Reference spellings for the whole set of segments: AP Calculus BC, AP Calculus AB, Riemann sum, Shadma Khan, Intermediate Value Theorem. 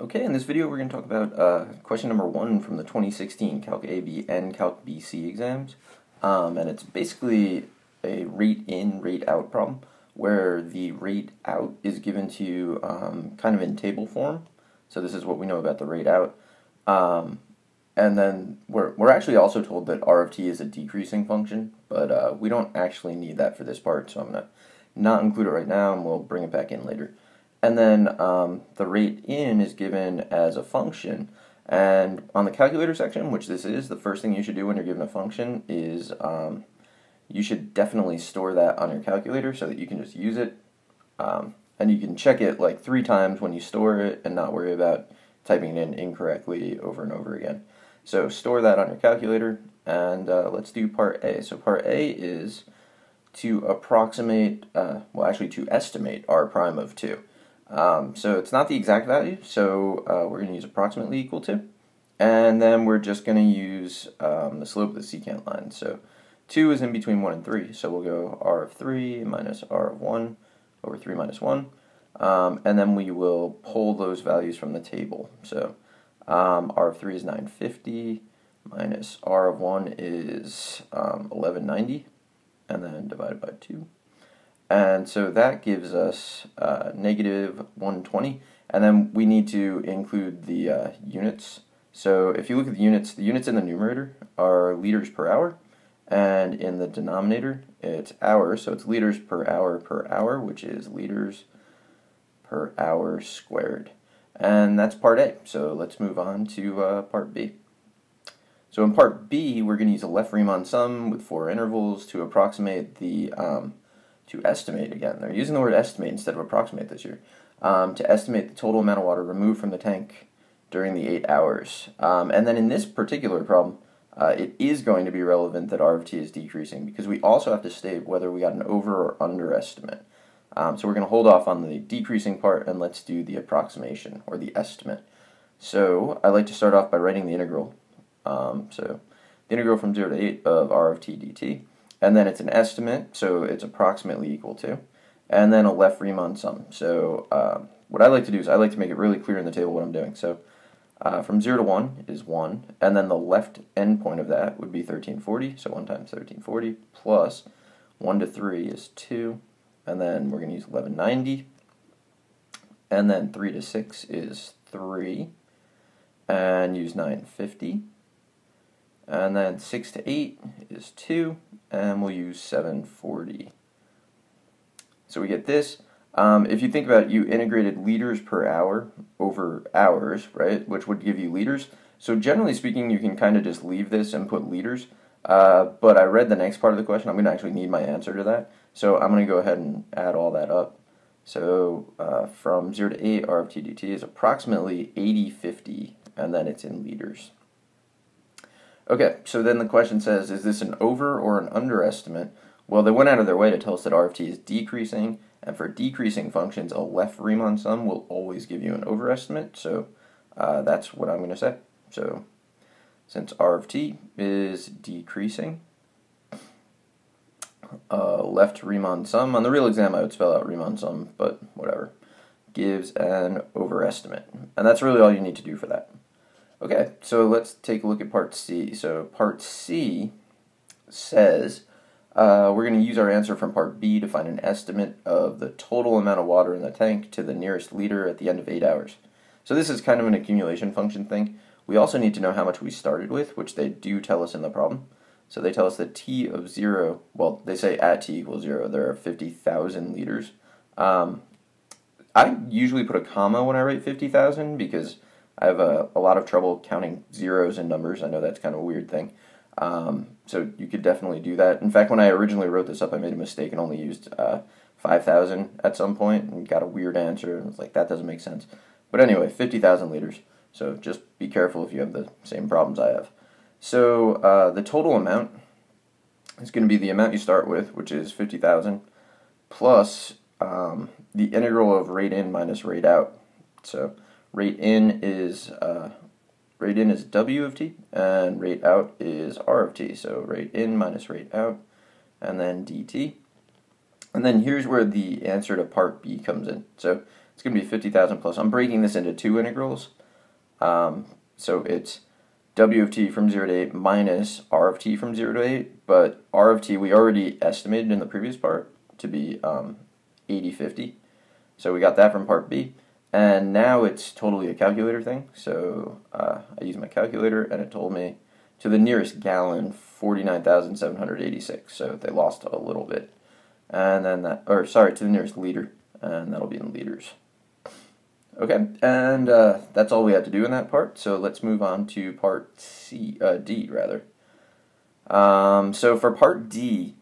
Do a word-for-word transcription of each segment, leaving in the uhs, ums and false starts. Okay, in this video we're going to talk about uh, question number one from the twenty sixteen Calc A B and Calc B C exams. Um, and it's basically a rate in, rate out problem where the rate out is given to you um, kind of in table form. So this is what we know about the rate out. Um, and then we're, we're actually also told that R of t is a decreasing function, but uh, we don't actually need that for this part, so I'm going to not include it right now and we'll bring it back in later. And then um, the rate in is given as a function, and on the calculator section, which this is, the first thing you should do when you're given a function is um, you should definitely store that on your calculator so that you can just use it, um, and you can check it like three times when you store it and not worry about typing it in incorrectly over and over again. So store that on your calculator, and uh, let's do part A. So part A is to approximate, uh, well actually to estimate r prime of two. Um, so it's not the exact value, so uh, we're going to use approximately equal to, and then we're just going to use um, the slope of the secant line. So two is in between one and three, so we'll go r of three minus r of one over three minus one, um, and then we will pull those values from the table. So um, r of three is nine fifty, minus r of one is um, eleven ninety, and then divided by two. And so that gives us uh, negative one twenty, and then we need to include the uh, units. So if you look at the units, the units in the numerator are liters per hour, and in the denominator it's hours, so it's liters per hour per hour, which is liters per hour squared. And that's part A, so let's move on to uh, part B. So in part B, we're going to use a left Riemann sum with four intervals to approximate the um, to estimate, again, they're using the word estimate instead of approximate this year, um, to estimate the total amount of water removed from the tank during the eight hours. Um, and then in this particular problem, uh, it is going to be relevant that R of t is decreasing because we also have to state whether we got an over or underestimate. Um, so we're going to hold off on the decreasing part and let's do the approximation or the estimate. So I like to start off by writing the integral. Um, so the integral from zero to eight of R of t dt. And then it's an estimate, so it's approximately equal to, and then a left Riemann sum. So uh, what I like to do is I like to make it really clear in the table what I'm doing. So uh, from zero to one is one, and then the left endpoint of that would be thirteen forty, so one times thirteen forty, plus one to three is two, and then we're going to use eleven ninety, and then three to six is three, and use nine fifty. And then six to eight is two, and we'll use seven forty. So we get this. Um, if you think about it, you integrated liters per hour over hours, right, which would give you liters. So generally speaking, you can kind of just leave this and put liters. Uh, but I read the next part of the question. I'm going to actually need my answer to that. So I'm going to go ahead and add all that up. So uh, from zero to eight, R of t dt is approximately eighty fifty, and then it's in liters. Okay, so then the question says, is this an over or an underestimate? Well, they went out of their way to tell us that R of t is decreasing, and for decreasing functions, a left Riemann sum will always give you an overestimate, so uh, that's what I'm going to say. So, since R of t is decreasing, uh, left Riemann sum, on the real exam I would spell out Riemann sum, but whatever, gives an overestimate, and that's really all you need to do for that. Okay, so let's take a look at part C. So part C says uh, we're going to use our answer from part B to find an estimate of the total amount of water in the tank to the nearest liter at the end of eight hours. So this is kind of an accumulation function thing. We also need to know how much we started with, which they do tell us in the problem. So they tell us that t of zero, well, they say at t equals zero, there are fifty thousand liters. Um, I usually put a comma when I write fifty thousand because I have a, a lot of trouble counting zeros in numbers. I know that's kind of a weird thing. Um, so you could definitely do that. In fact, when I originally wrote this up, I made a mistake and only used uh, five thousand at some point and got a weird answer. And it's like, that doesn't make sense. But anyway, fifty thousand liters. So just be careful if you have the same problems I have. So uh, the total amount is going to be the amount you start with, which is fifty thousand, plus um, the integral of rate in minus rate out. So rate in is uh, rate in is W of t, and rate out is R of t. So rate in minus rate out, and then dt. And then here's where the answer to part B comes in. So it's going to be fifty thousand plus. I'm breaking this into two integrals. Um, so it's w of t from zero to eight minus r of t from zero to eight, but r of t we already estimated in the previous part to be um, eighty fifty. So we got that from part B, and now it's totally a calculator thing. So uh, I used my calculator, and it told me to the nearest gallon, forty-nine thousand seven hundred eighty-six. So they lost a little bit, and then that, or sorry, to the nearest liter, and that'll be in liters. Okay, and uh, that's all we had to do in that part, so let's move on to part C, uh, D, rather. Um, so for part D,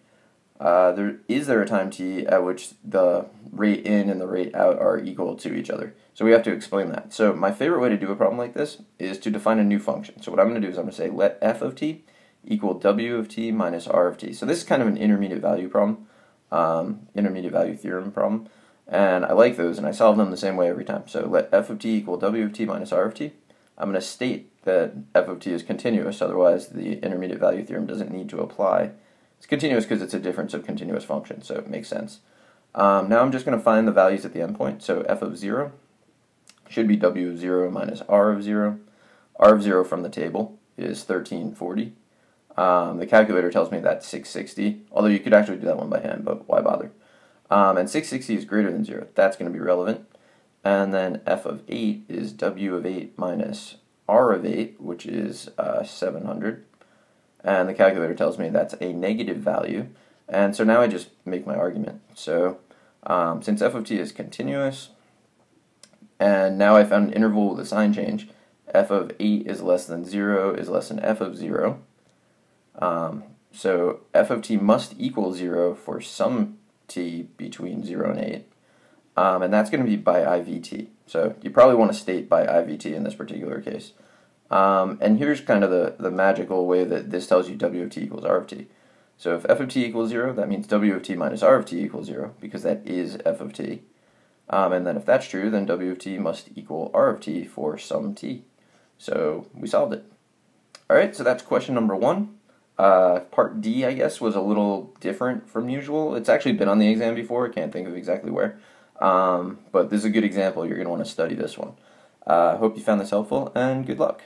uh, there, is there a time t at which the rate in and the rate out are equal to each other? So we have to explain that. So my favorite way to do a problem like this is to define a new function. So what I'm going to do is I'm going to say let f of t equal w of t minus r of t. So this is kind of an intermediate value problem, um, intermediate value theorem problem. And I like those, and I solve them the same way every time. So let f of t equal w of t minus r of t. I'm going to state that f of t is continuous, otherwise the intermediate value theorem doesn't need to apply. It's continuous because it's a difference of continuous functions, so it makes sense. Um, now I'm just going to find the values at the endpoint. So f of zero should be w of zero minus r of zero. R of zero from the table is thirteen forty. Um, the calculator tells me that's six sixty, although you could actually do that one by hand, but why bother? Um, and six sixty is greater than zero. That's going to be relevant. And then f of eight is w of eight minus r of eight, which is uh, seven hundred. And the calculator tells me that's a negative value. And so now I just make my argument. So um, since f of t is continuous, and now I found an interval with a sign change, f of eight is less than zero is less than f of zero. Um, so f of t must equal zero for some t between zero and eight, um, and that's going to be by I V T. So you probably want to state by I V T in this particular case. Um, and here's kind of the, the magical way that this tells you w of t equals r of t. So if f of t equals zero, that means w of t minus r of t equals zero, because that is f of t. Um, and then if that's true, then w of t must equal r of t for some t. So we solved it. Alright, so that's question number one. Uh, part D, I guess, was a little different from usual. It's actually been on the exam before. I can't think of exactly where. Um, but this is a good example. You're going to want to study this one. I uh, hope you found this helpful, and good luck.